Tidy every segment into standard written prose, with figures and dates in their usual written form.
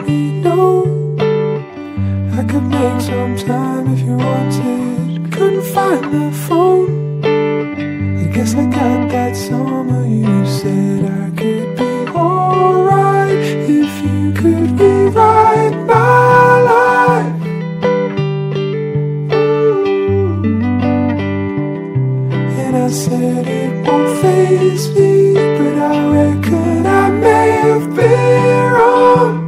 already know. I could make some time if you wanted. Couldn't find the phone. I guess I got that summer you said I could be alright if you could rewrite my life. And I said it won't faze me, but I reckon I may have been wrong.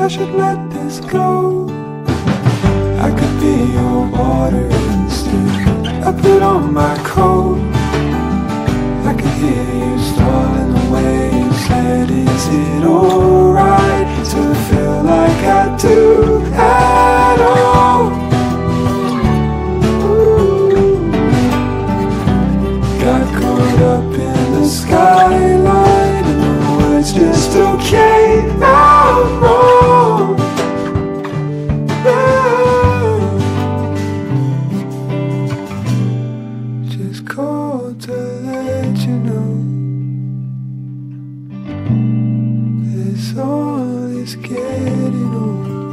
I should let this go. I could be your water instead. I put on my coat. I could hear you stalling away. You said, is it alright to feel like I do at all? Ooh. Got caught up in the skyline, and the words just don't came out wrong. All is getting old.